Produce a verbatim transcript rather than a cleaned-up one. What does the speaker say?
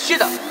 shit up.